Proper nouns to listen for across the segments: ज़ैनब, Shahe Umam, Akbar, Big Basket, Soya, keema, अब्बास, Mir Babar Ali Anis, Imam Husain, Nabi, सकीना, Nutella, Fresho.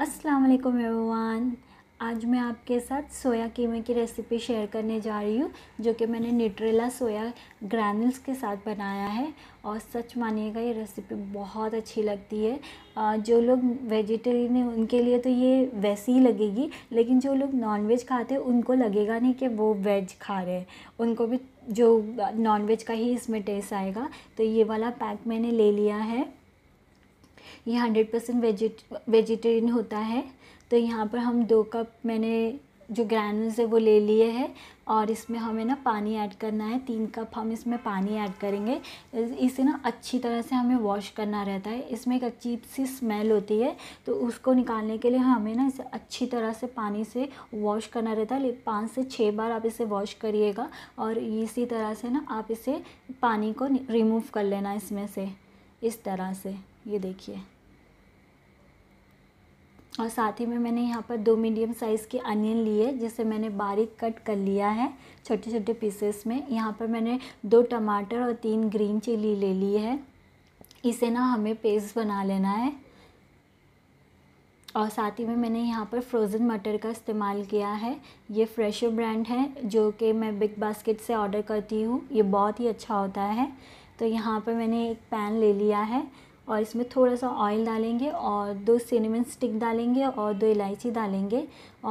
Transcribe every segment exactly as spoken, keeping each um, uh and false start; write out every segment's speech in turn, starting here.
अस्सलाम वालेकुम एवरीवन। आज मैं आपके साथ सोया कीमे की रेसिपी शेयर करने जा रही हूँ, जो कि मैंने न्यूट्रेला सोया ग्रैनुल्स के साथ बनाया है। और सच मानिएगा, ये रेसिपी बहुत अच्छी लगती है। जो लोग वेजिटेरियन हैं उनके लिए तो ये वैसी ही लगेगी, लेकिन जो लोग नॉनवेज खाते हैं उनको लगेगा नहीं कि वो वेज खा रहे हैं, उनको भी जो नॉनवेज का ही इसमें टेस्ट आएगा। तो ये वाला पैक मैंने ले लिया है। ये हंड्रेड परसेंट वेजिट वेजिटेरियन होता है। तो यहाँ पर हम दो कप मैंने जो ग्रैनुल्स है वो ले लिए हैं, और इसमें हमें ना पानी ऐड करना है। तीन कप हम इसमें पानी ऐड करेंगे। इसे ना अच्छी तरह से हमें वॉश करना रहता है। इसमें एक अजीब सी स्मेल होती है, तो उसको निकालने के लिए हमें ना इसे अच्छी तरह से पानी से वॉश करना रहता है। पाँच से छः बार आप इसे वॉश करिएगा, और इसी तरह से ना आप इसे पानी को रिमूव कर लेना इसमें से, इस तरह से, ये देखिए। और साथ ही में मैंने यहाँ पर दो मीडियम साइज़ के अनियन लिए, जिसे मैंने बारीक कट कर लिया है छोटे छोटे पीसेस में। यहाँ पर मैंने दो टमाटर और तीन ग्रीन चिली ले ली है। इसे ना हमें पेस्ट बना लेना है। और साथ ही में मैंने यहाँ पर फ्रोज़न मटर का इस्तेमाल किया है। ये फ्रेशो ब्रांड है, जो कि मैं बिग बास्केट से ऑर्डर करती हूँ। ये बहुत ही अच्छा होता है। तो यहाँ पर मैंने एक पैन ले लिया है, और इसमें थोड़ा सा ऑयल डालेंगे, और दो सिनेमन स्टिक डालेंगे, और दो इलायची डालेंगे।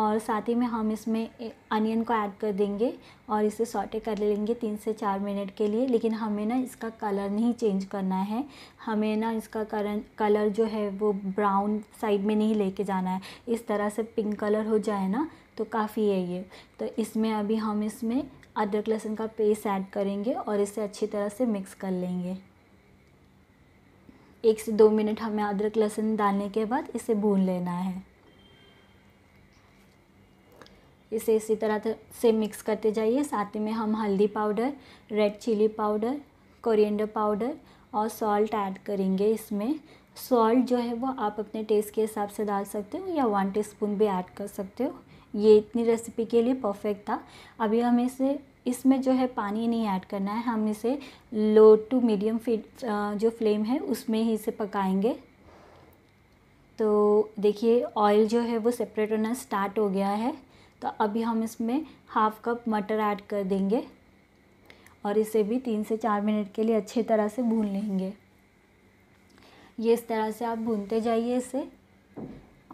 और साथ ही में हम इसमें अनियन को ऐड कर देंगे, और इसे सॉटे कर लेंगे तीन से चार मिनट के लिए। लेकिन हमें ना इसका कलर नहीं चेंज करना है। हमें ना इसका करन कलर जो है वो ब्राउन साइड में नहीं लेके जाना है। इस तरह से पिंक कलर हो जाए ना तो काफ़ी है ये। तो इसमें अभी हम इसमें अदरक लहसुन का पेस्ट ऐड करेंगे, और इसे अच्छी तरह से मिक्स कर लेंगे। एक से दो मिनट हमें अदरक लहसुन डालने के बाद इसे भून लेना है। इसे इसी तरह से मिक्स करते जाइए। साथ ही में हम हल्दी powder, red chilli powder, coriander powder और सॉल्ट ऐड करेंगे इसमें। सॉल्ट जो है वो आप अपने टेस्ट के हिसाब से डाल सकते हो, या वन टीस्पून भी ऐड कर सकते हो। ये इतनी रेसिपी के लिए परफेक्ट था। अभी हम इसे इसमें जो है पानी नहीं ऐड करना है। हम इसे लो टू मीडियम जो फ्लेम है उसमें ही इसे पकाएंगे। तो देखिए, ऑयल जो है वो सेपरेट होना स्टार्ट हो गया है। तो अभी हम इसमें हाफ कप मटर ऐड कर देंगे, और इसे भी तीन से चार मिनट के लिए अच्छी तरह से भून लेंगे। ये इस तरह से आप भूनते जाइए इसे।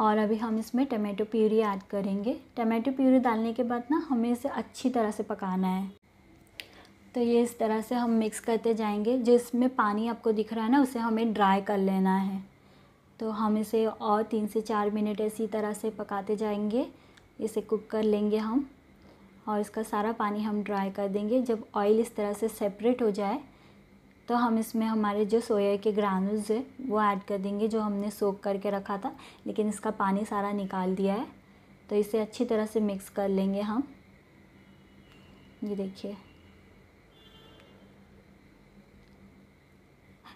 और अभी हम इसमें टमाटो प्यूरी ऐड करेंगे। टमाटो प्यूरी डालने के बाद ना हमें इसे अच्छी तरह से पकाना है। तो ये इस तरह से हम मिक्स करते जाएंगे। जो इसमें पानी आपको दिख रहा है ना, उसे हमें ड्राई कर लेना है। तो हम इसे और तीन से चार मिनट इसी तरह से पकाते जाएंगे। इसे कुक कर लेंगे हम, और इसका सारा पानी हम ड्राई कर देंगे। जब ऑयल इस तरह से सेपरेट हो जाए, तो हम इसमें हमारे जो सोया के ग्रैनुल्स है वो ऐड कर देंगे, जो हमने सोक करके रखा था, लेकिन इसका पानी सारा निकाल दिया है। तो इसे अच्छी तरह से मिक्स कर लेंगे हम। ये देखिए,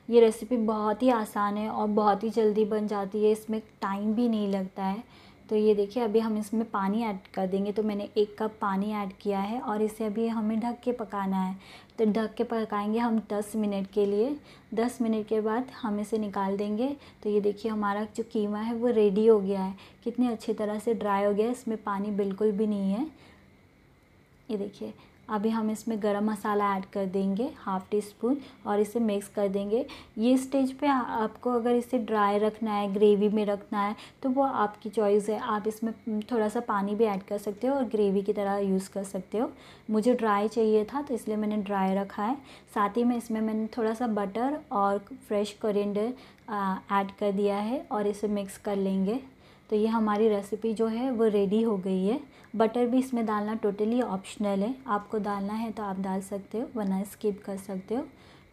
ये रेसिपी बहुत ही आसान है और बहुत ही जल्दी बन जाती है। इसमें टाइम भी नहीं लगता है। तो ये देखिए, अभी हम इसमें पानी ऐड कर देंगे। तो मैंने एक कप पानी ऐड किया है, और इसे अभी हमें ढक के पकाना है। तो ढक के पकाएंगे हम दस मिनट के लिए। दस मिनट के बाद हम इसे निकाल देंगे। तो ये देखिए, हमारा जो कीमा है वो रेडी हो गया है। कितनी अच्छी तरह से ड्राई हो गया है, इसमें पानी बिल्कुल भी नहीं है। ये देखिए, अभी हम इसमें गरम मसाला ऐड कर देंगे, हाफ़ टी स्पून, और इसे मिक्स कर देंगे। ये स्टेज पे आपको अगर इसे ड्राई रखना है, ग्रेवी में रखना है, तो वो आपकी चॉइस है। आप इसमें थोड़ा सा पानी भी ऐड कर सकते हो, और ग्रेवी की तरह यूज़ कर सकते हो। मुझे ड्राई चाहिए था, तो इसलिए मैंने ड्राई रखा है। साथ ही में इसमें मैंने थोड़ा सा बटर और फ्रेश कोरिएंडर ऐड कर दिया है, और इसे मिक्स कर लेंगे। तो ये हमारी रेसिपी जो है वो रेडी हो गई है। बटर भी इसमें डालना टोटली ऑप्शनल है। आपको डालना है तो आप डाल सकते हो, वरना स्किप कर सकते हो।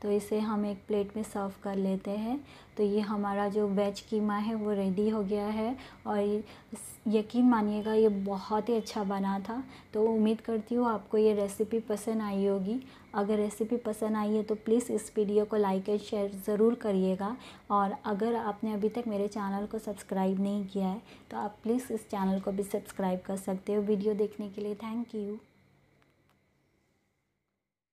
तो इसे हम एक प्लेट में सर्व कर लेते हैं। तो ये हमारा जो वेज कीमा है वो रेडी हो गया है, और यकीन मानिएगा ये बहुत ही अच्छा बना था। तो उम्मीद करती हूँ आपको ये रेसिपी पसंद आई होगी। अगर रेसिपी पसंद आई है तो प्लीज़ इस वीडियो को लाइक एंड शेयर ज़रूर करिएगा। और अगर आपने अभी तक मेरे चैनल को सब्सक्राइब नहीं किया है, तो आप प्लीज़ इस चैनल को भी सब्सक्राइब कर सकते हो। वीडियो देखने के लिए थैंक यू।